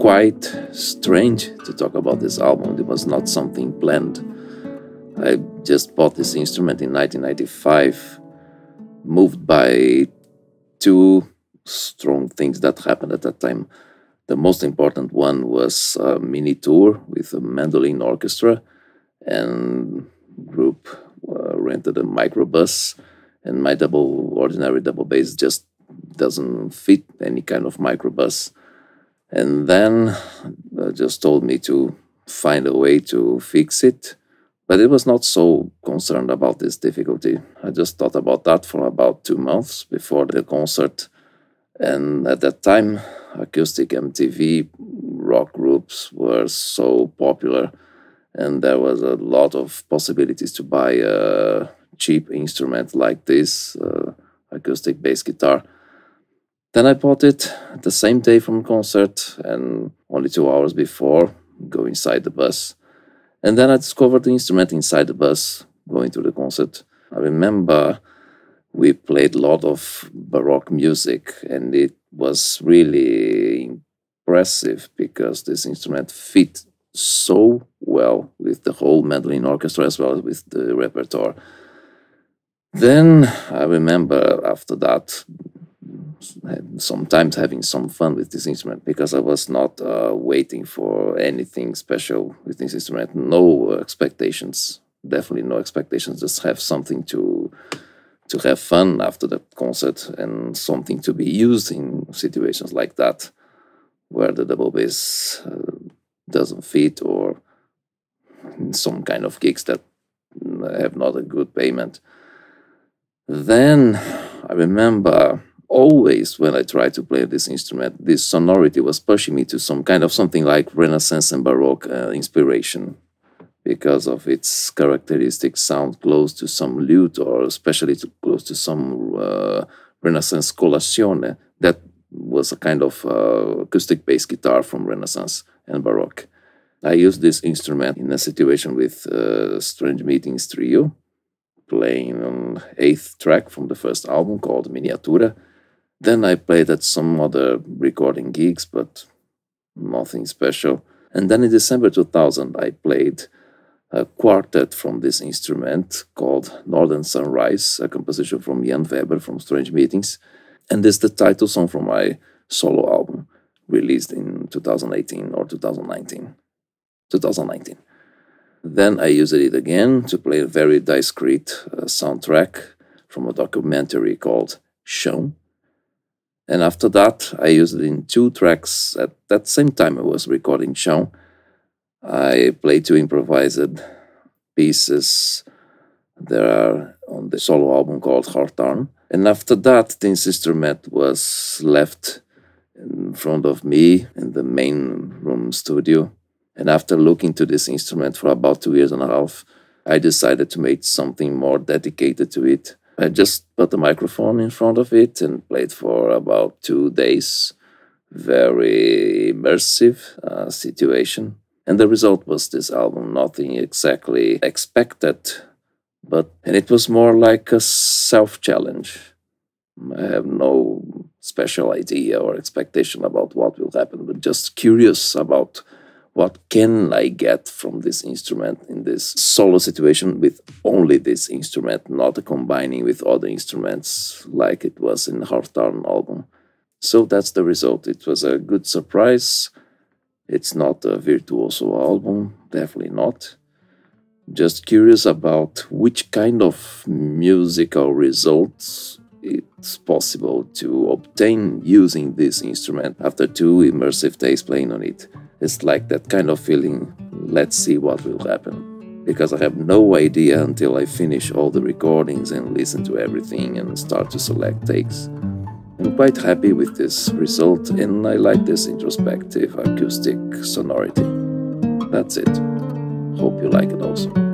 quite strange to talk about this album. It was not something planned. I just bought this instrument in 1995, moved by two strong things that happened at that time. The most important one was a mini tour with a mandolin orchestra, and group rented a microbus, and my ordinary double bass just doesn't fit any kind of microbus. And then just told me to find a way to fix it. But it was not so concerned about this difficulty. I just thought about that for about 2 months before the concert. And at that time, acoustic MTV rock groups were so popular, and there was a lot of possibilities to buy a cheap instrument like this, acoustic bass guitar. Then I bought it the same day from concert, and only 2 hours before, go inside the bus. And then I discovered the instrument inside the bus, going to the concert. I remember we played a lot of Baroque music, and it was really impressive because this instrument fit so well with the whole mandolin orchestra as well as with the repertoire. Then I remember after that, sometimes having some fun with this instrument because I was not waiting for anything special with this instrument. No expectations, definitely no expectations. Just have something to have fun after the concert and something to be used in situations like that where the double bass doesn't fit, or in some kind of gigs that have not a good payment. Then I remember always when I tried to play this instrument, this sonority was pushing me to some kind of something like Renaissance and Baroque inspiration because of its characteristic sound close to some lute, or especially close to some Renaissance Colascione. That was a kind of acoustic bass guitar from Renaissance and Baroque. I used this instrument in a situation with Strange Meetings Trio, playing on 8th track from the first album called Miniatura. Then I played at some other recording gigs, but nothing special. And then in December 2000, I played a quartet from this instrument called Northern Sunrise, a composition from Jan Weber from Strange Meetings. And it's the title song from my solo album, released in 2018 or 2019. 2019. Then I used it again to play a very discreet soundtrack from a documentary called Shown. And after that, I used it in 2 tracks. At that same time I was recording Shown, I played 2 improvised pieces. There are on the solo album called Heart Arm. And after that, this instrument was left in front of me in the main room studio. And after looking to this instrument for about 2.5 years, I decided to make something more dedicated to it. I just put the microphone in front of it and played for about 2 days. Very immersive situation. And the result was this album, nothing exactly expected, and it was more like a self-challenge. I have no special idea or expectation about what will happen, but just curious about what can I get from this instrument in this solo situation with only this instrument, not combining with other instruments like it was in the Heart Arm album. So that's the result. It was a good surprise. It's not a virtuoso album, definitely not. Just curious about which kind of musical results it's possible to obtain using this instrument after 2 immersive days playing on it. It's like that kind of feeling, let's see what will happen. Because I have no idea until I finish all the recordings and listen to everything and start to select takes. I'm quite happy with this result, and I like this introspective acoustic sonority. That's it. Hope you like it also.